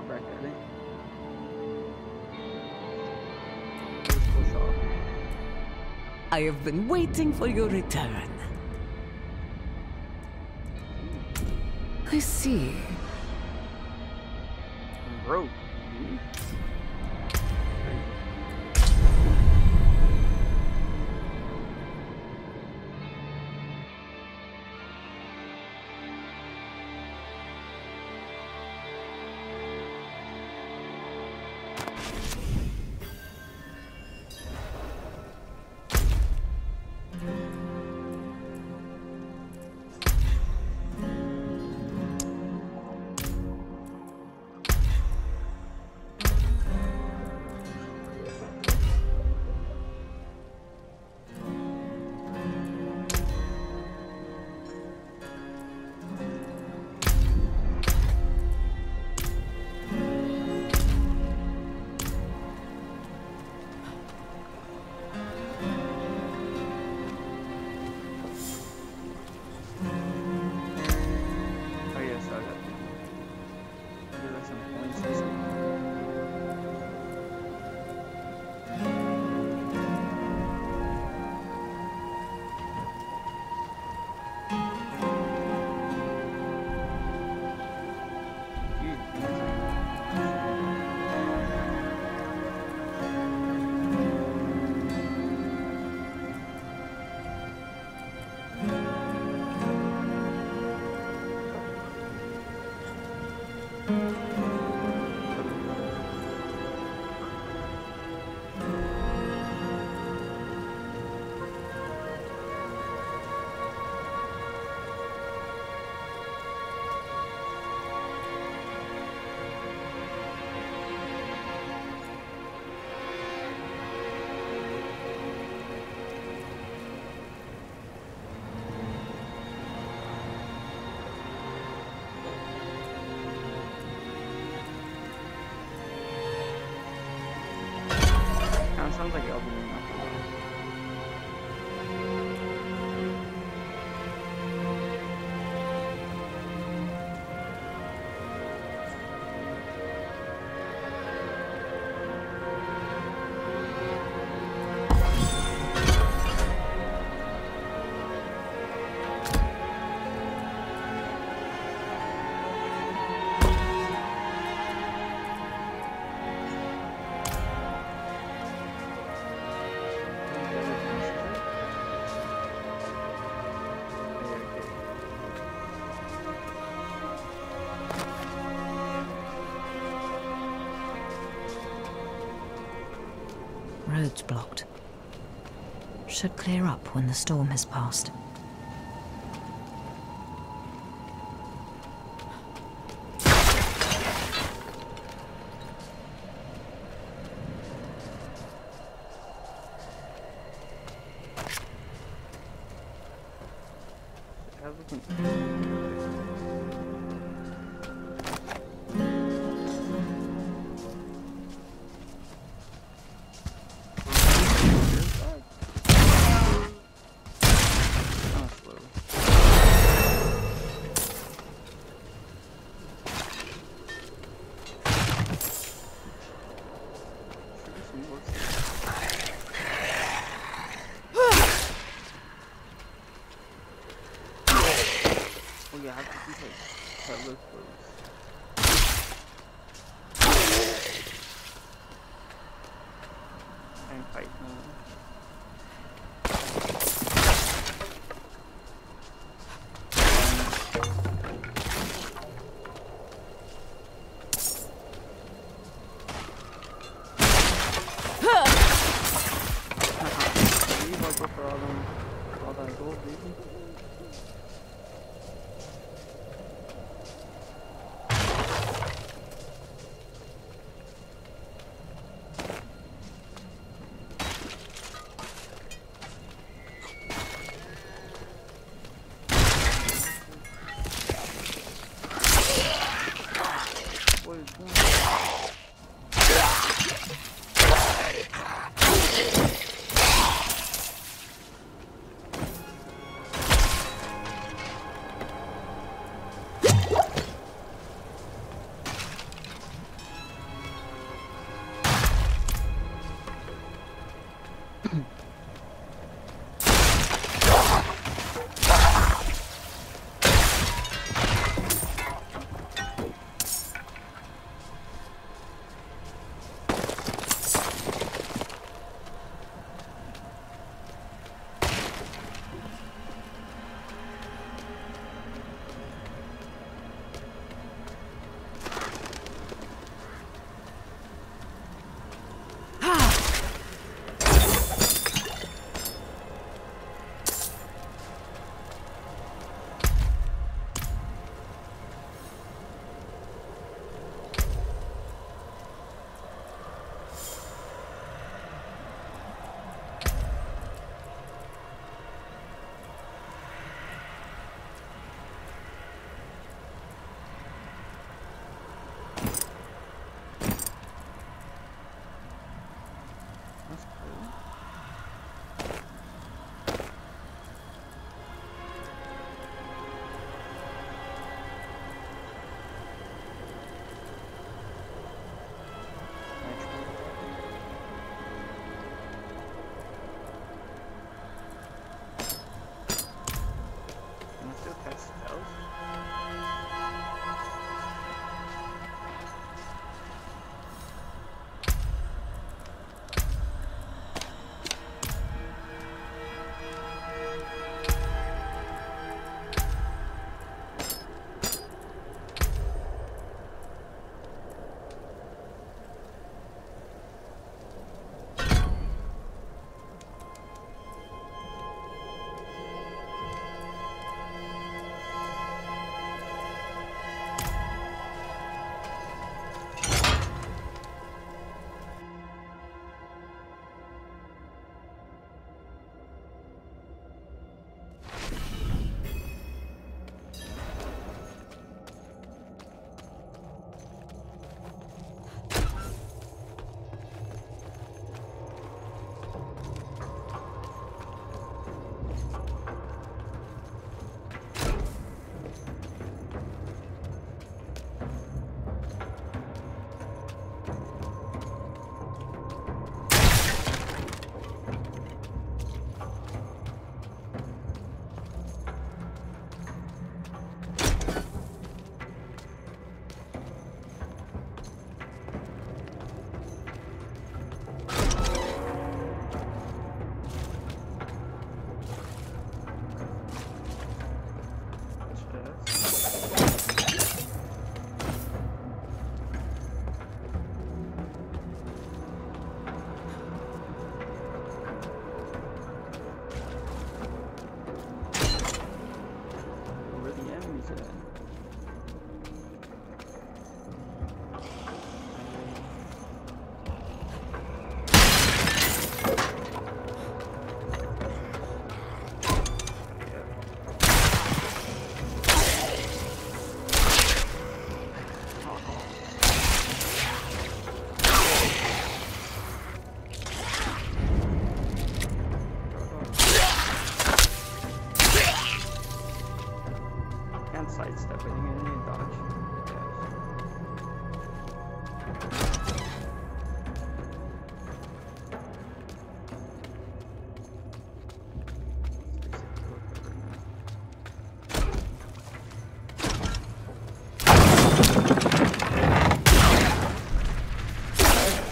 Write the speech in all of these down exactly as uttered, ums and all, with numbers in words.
throw it back at it. Let's push off. I have been waiting for your return. I see. I'm broke. Sounds like Elden Ring. Roads blocked. Should clear up when the storm has passed.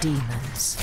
demons.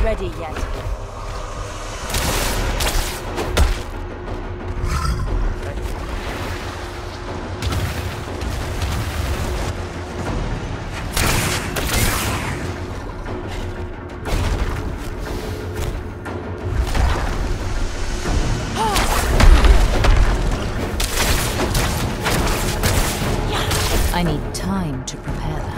Ready yet. I need time to prepare that.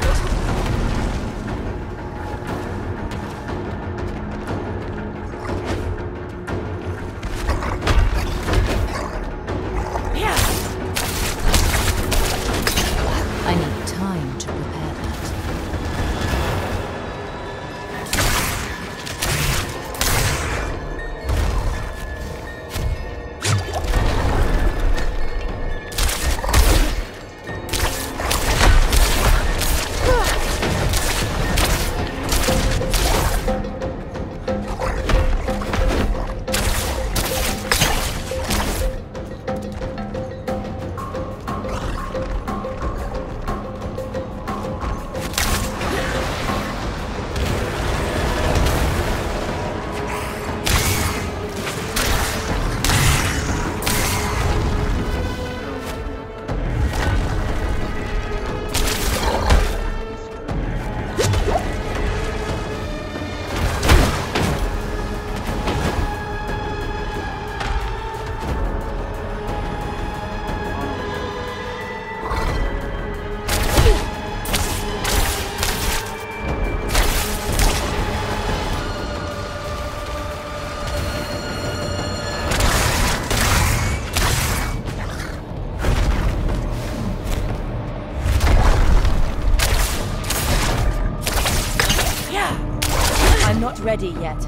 Ready yet.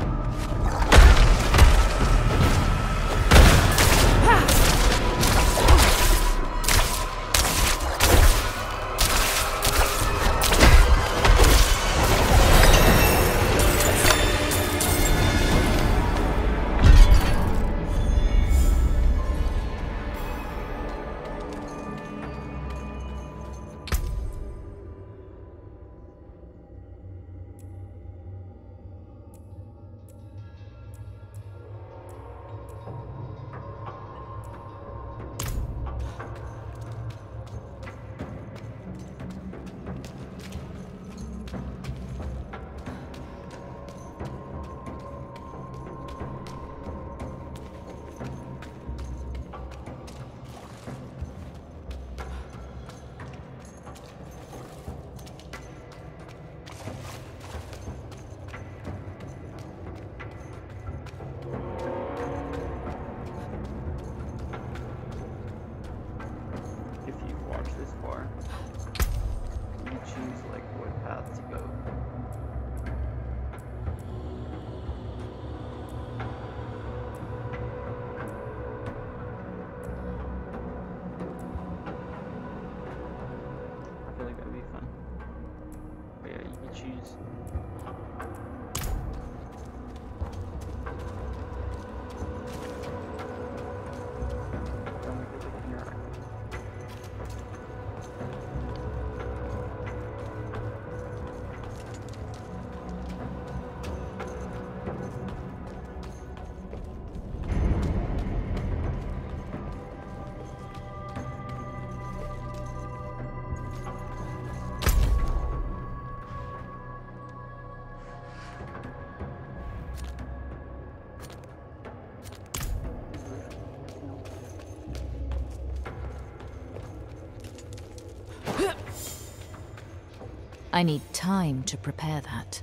I need time to prepare that.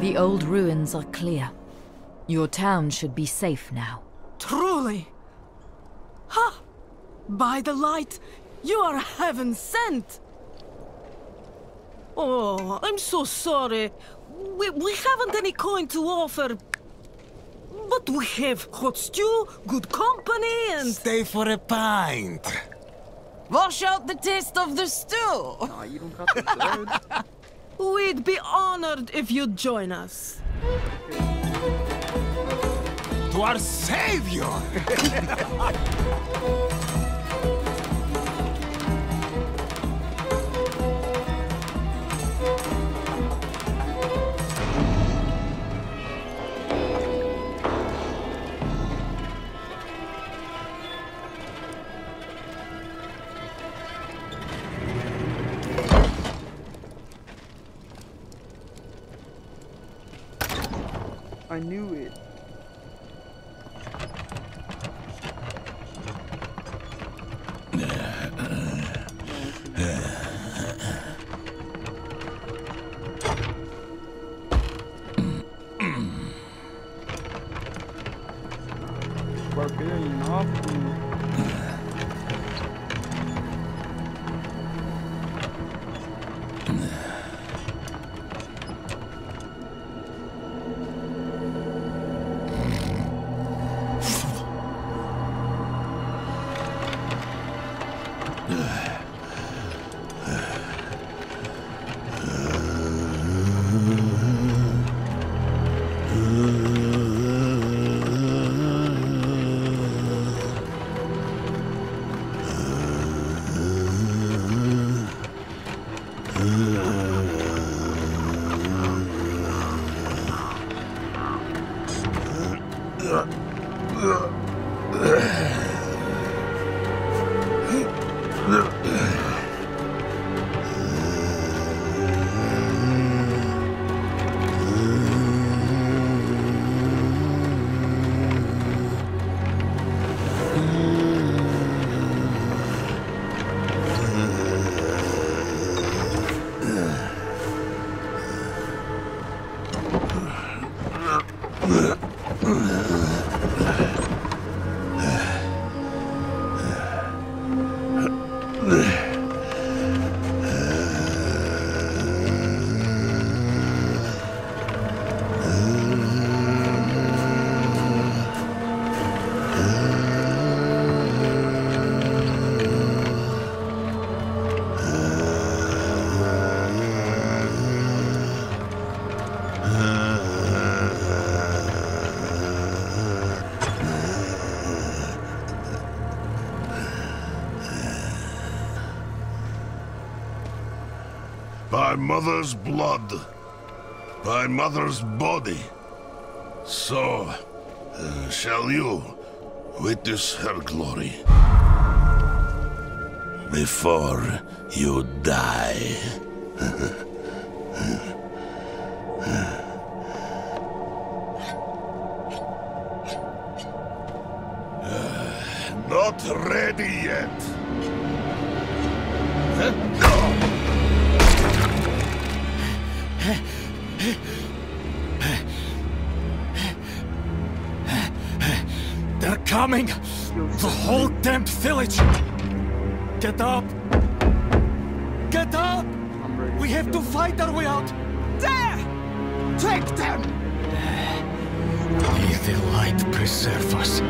The old ruins are clear. Your town should be safe now. Truly! Ha! By the light, you are heaven sent! Oh, I'm so sorry. We, we haven't any coin to offer. But we have hot stew, good company, and... Stay for a pint! Wash out the taste of the stew! No, you don't got the bread. We'd be honored if you'd join us. To our savior! I knew it. By mother's blood, by mother's body, so uh, shall you witness her glory before you die. uh, not ready yet. They're coming! The whole damn village! Get up! Get up! We have to fight our way out! There! Take them! May the light preserve us.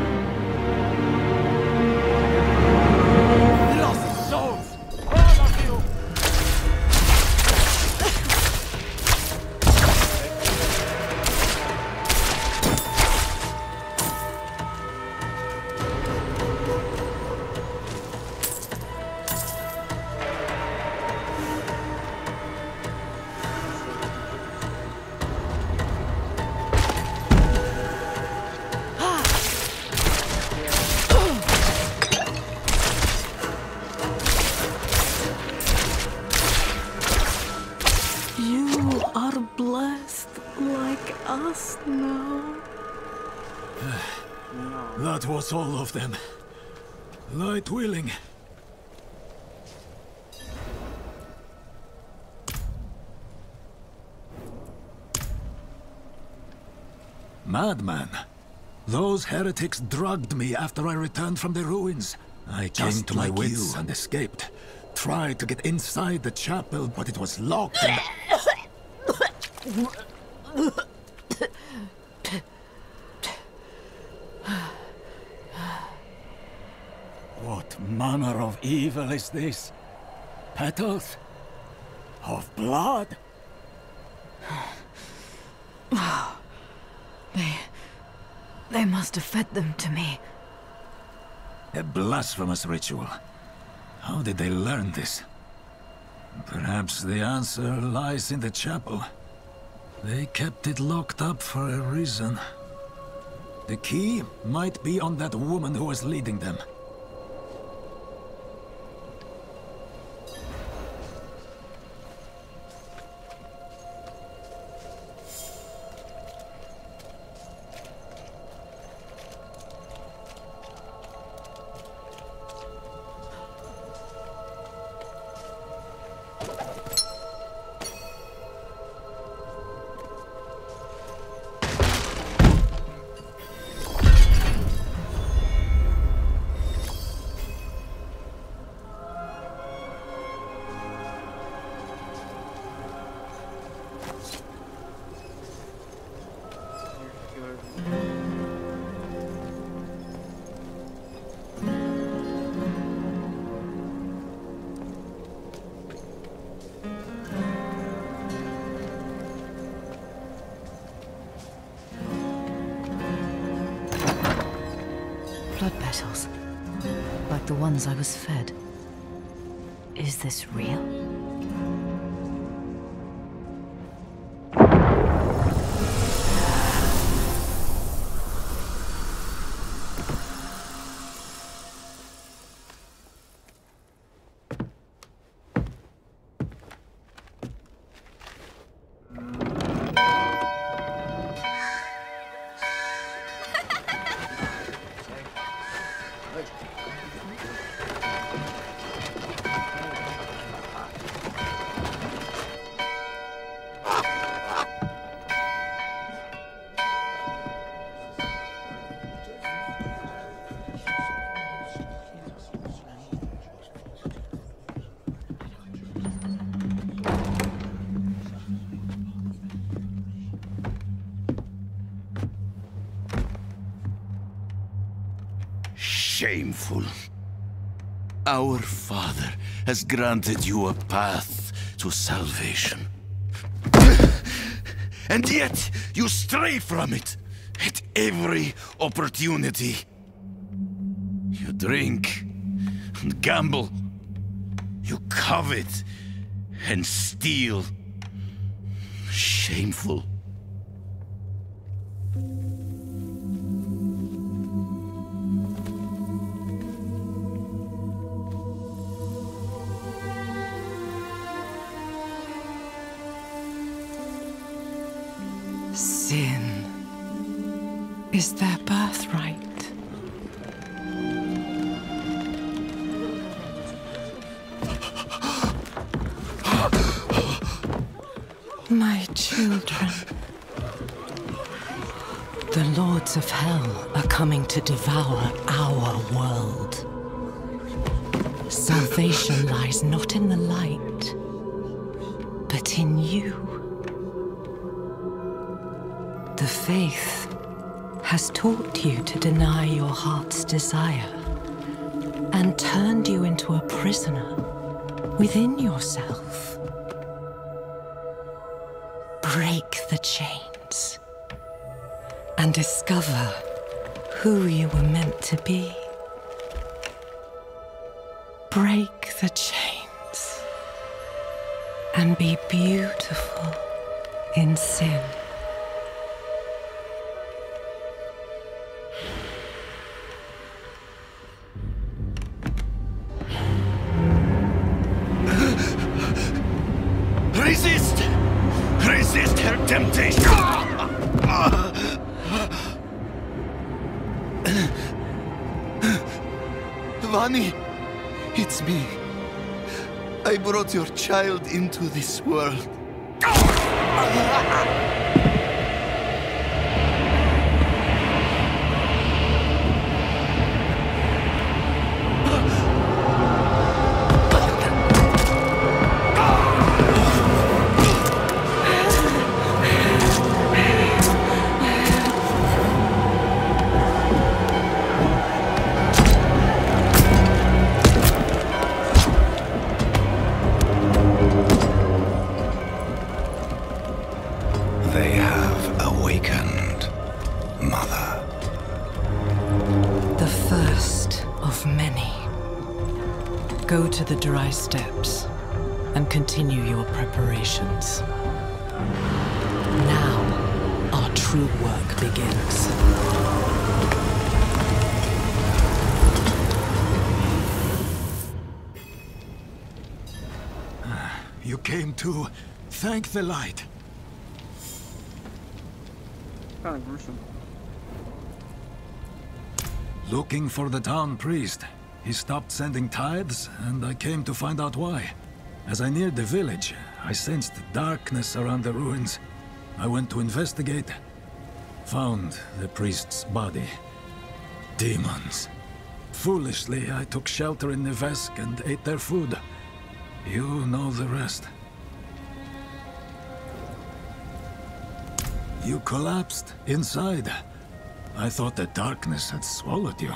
was all of them. Light willing. Madman. Those heretics drugged me after I returned from the ruins. I came to my wits and escaped. Tried to get inside the chapel, but it was locked and... What manner of evil is this? Petals? Of blood? They... they must have fed them to me. A blasphemous ritual. How did they learn this? Perhaps the answer lies in the chapel. They kept it locked up for a reason. The key might be on that woman who was leading them. I was fed. Is this real? Shameful. Our Father has granted you a path to salvation. And yet, you stray from it at every opportunity. You drink and gamble. You covet and steal. Shameful. Is their birthright. My children. The lords of hell are coming to devour our world. Salvation lies not in the light, but in you. The faith has taught you to deny your heart's desire and turned you into a prisoner within yourself. Break the chains and discover who you were meant to be. Break the chains and be beautiful in sin. Temptation! Vani, it's me. I brought your child into this world. The dry steps and continue your preparations. Now, our true work begins. You came to thank the light. Kind of gruesome. Looking for the town priest. He stopped sending tithes, and I came to find out why. As I neared the village, I sensed darkness around the ruins. I went to investigate. Found the priest's body. Demons. Foolishly, I took shelter in Nevesk and ate their food. You know the rest. You collapsed inside. I thought the darkness had swallowed you.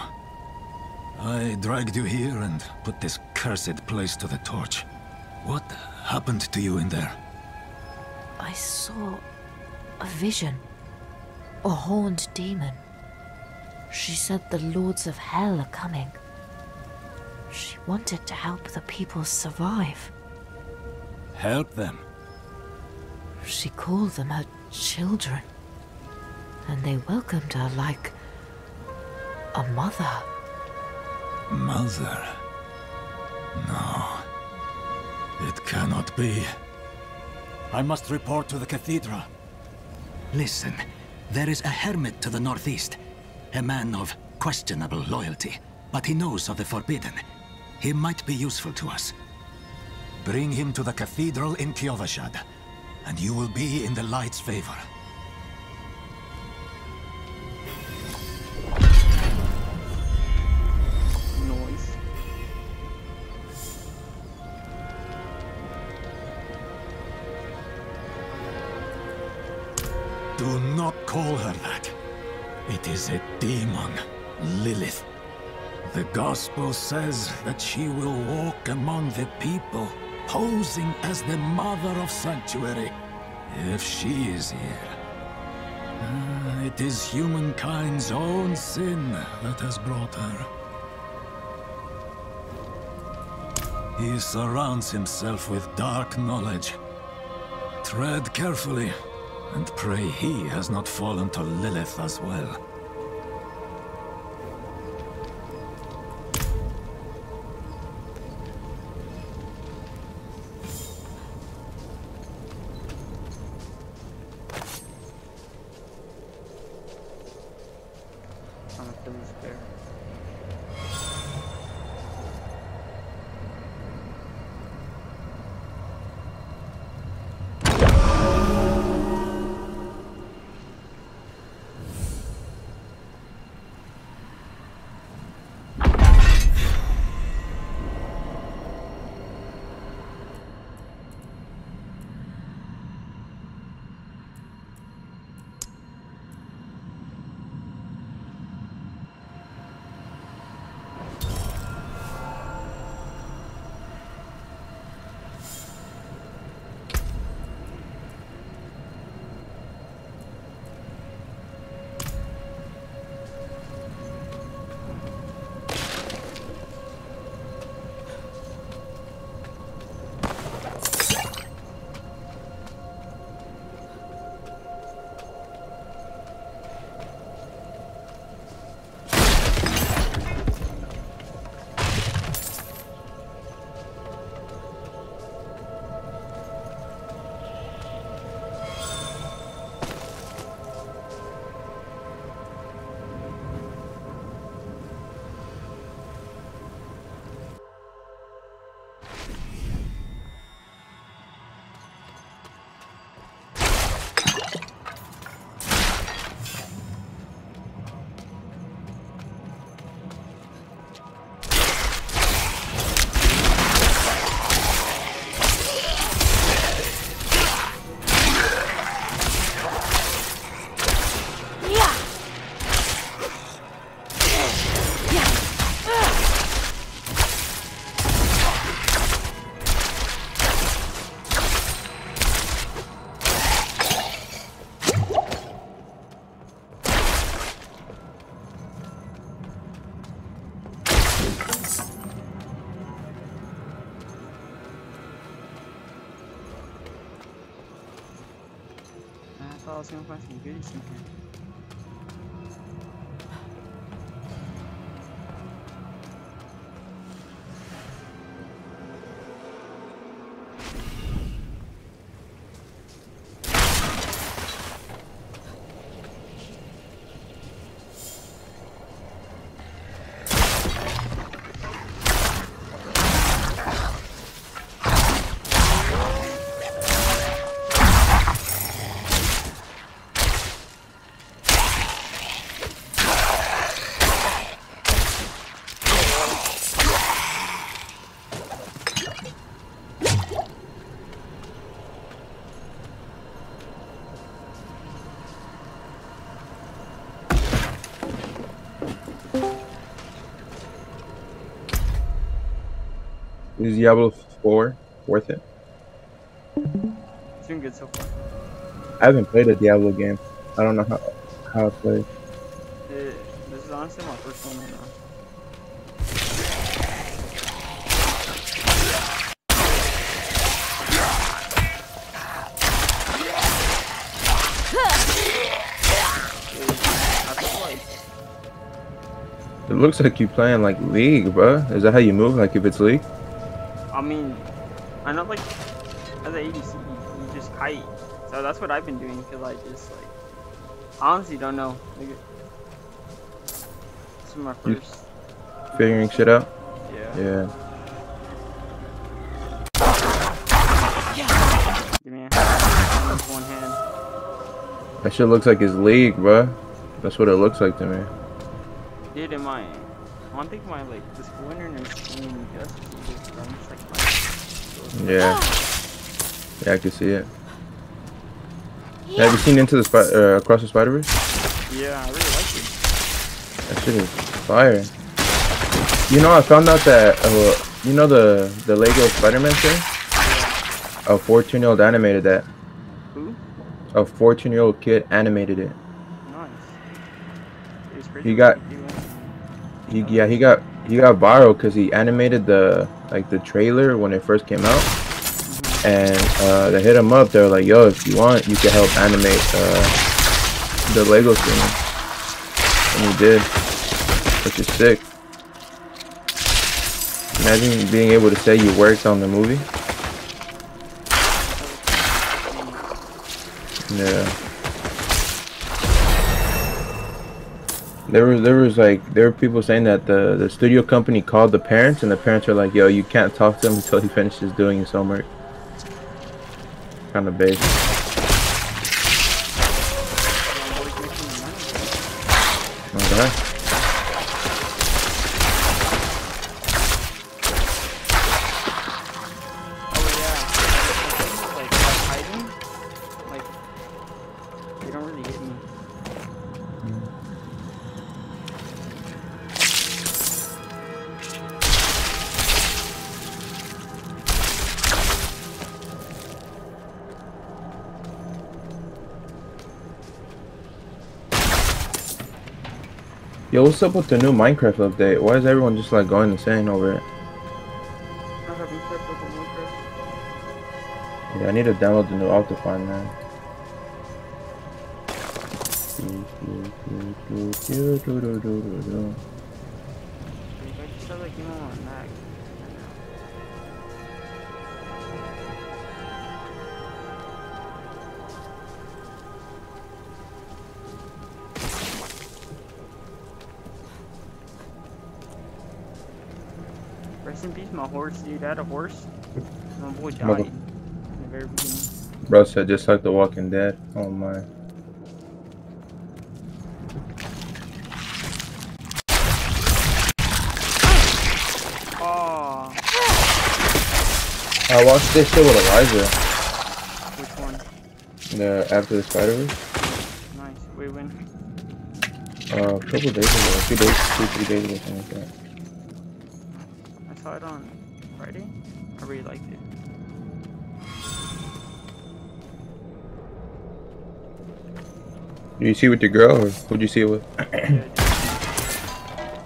I dragged you here and put this cursed place to the torch. What happened to you in there? I saw a vision. A horned demon. She said the lords of hell are coming. She wanted to help the people survive. Help them? She called them her children. And they welcomed her like a mother. Mother? No. It cannot be. I must report to the cathedral. Listen, there is a hermit to the northeast. A man of questionable loyalty, but he knows of the forbidden. He might be useful to us. Bring him to the cathedral in Kyovashad, and you will be in the light's favor. Do not call her that. It is a demon, Lilith. The Gospel says that she will walk among the people, posing as the mother of sanctuary, if she is here. Uh, it is humankind's own sin that has brought her. He surrounds himself with dark knowledge. Tread carefully. And pray he has not fallen to Lilith as well. I was gonna find some good in here. Is Diablo four worth it? It's doing good so far. I haven't played a Diablo game. I don't know how how it plays. It, this is honestly my first one right now. It looks like you playing like League, bro. Is that how you move? Like if it's League? I mean, I'm not like, as an A D C, you, you just kite. So that's what I've been doing, because I just, like, honestly don't know. Like, this is my first. Figuring shit out? Yeah. Yeah. yeah. Give me a hand. One hand. That shit looks like his League, bruh. That's what it looks like to me. Dude, am I? I don't think my, like, this winter is clean just like my... Yeah. Yeah, I can see it. Yeah. Yeah, have you seen Into the Spy- uh, Across the Spider-Verse? Yeah, I really like it. That shit is fire. You know, I found out that, uh, you know the, the Lego Spider-Man thing? Yeah. A fourteen-year-old animated that. Who? A fourteen-year-old kid animated it. Nice. It was pretty he got... He, yeah, he got he got viral because he animated the like the trailer when it first came out, mm-hmm. and uh, they hit him up. They were like, "Yo, if you want, you can help animate uh, the Lego thing," and he did, which is sick. Imagine being able to say you worked on the movie. Yeah. There was there was like there were people saying that the the studio company called the parents and the parents are like, yo, you can't talk to him until he finishes doing his homework. Kind of basic. Okay. Yo, what's up with the new Minecraft update? Why is everyone just like going insane over it? I haven't played Minecraft. Yeah, I need to download the new Optifine, man. Rest in peace, my horse, dude. I had a horse. My boy died in the very beginning. Bro said just like The Walking Dead. Oh my. Oh. I watched this shit with Elijah. Which one? The After the Spider-Verse. Nice. Wait, when? Uh, a couple days ago. A few days, two, three days ago, something like that. Saw it on Friday. I really liked it. Did you see it with your girl, or who'd you see it with? Yeah, I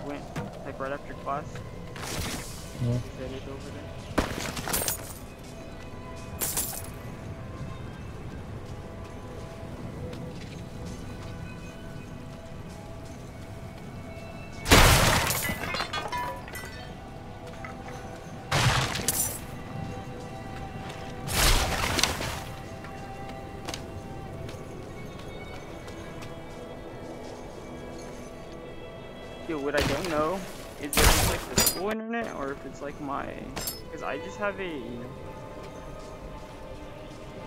went like right after class. Yeah. Said it over there. what I don't know is if it's like the school internet or if it's like my, because I just have a,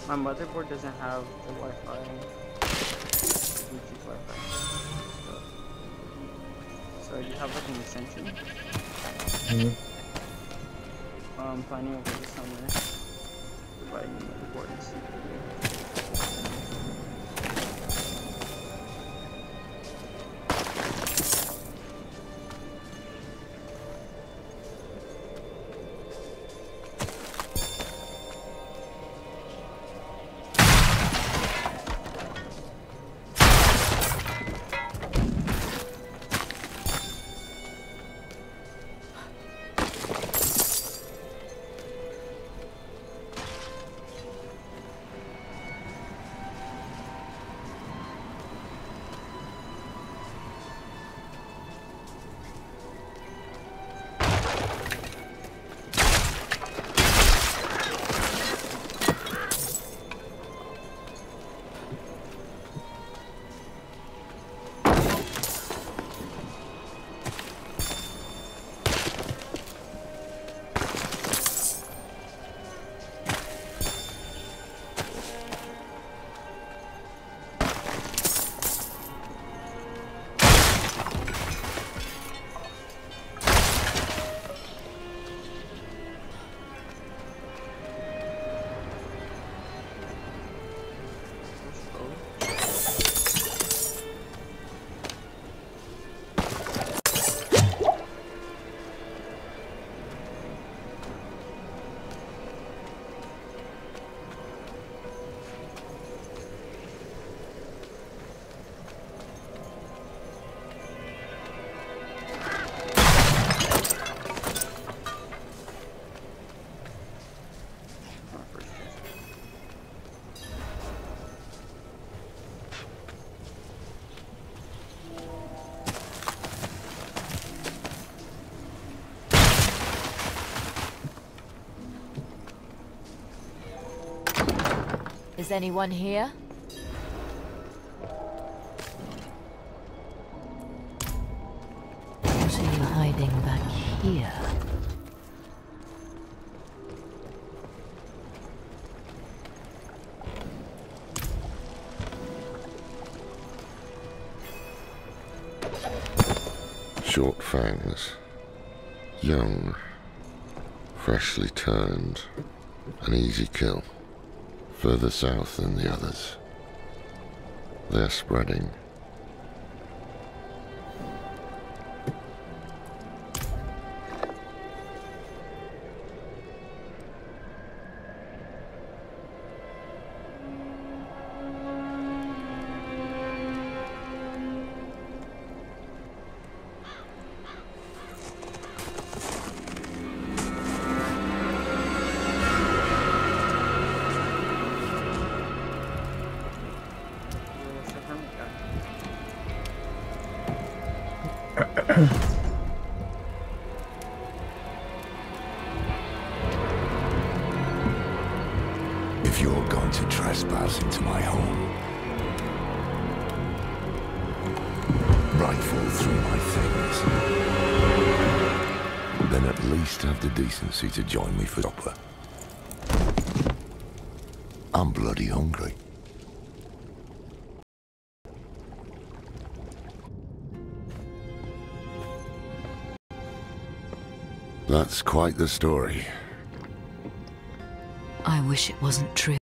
my motherboard doesn't have the Wi-Fi, Bluetooth Wi-Fi, so, so I just have like an extension. Mm-hmm. I'm planning over the summer to buy new motherboards. Is anyone here? What are you hiding back here? Short fangs. Young. Freshly turned. An easy kill. Further south than the others. They're spreading. If you're going to trespass into my home, rifle through my things, then at least have the decency to join me for supper. I'm bloody hungry. That's quite the story. I wish it wasn't true.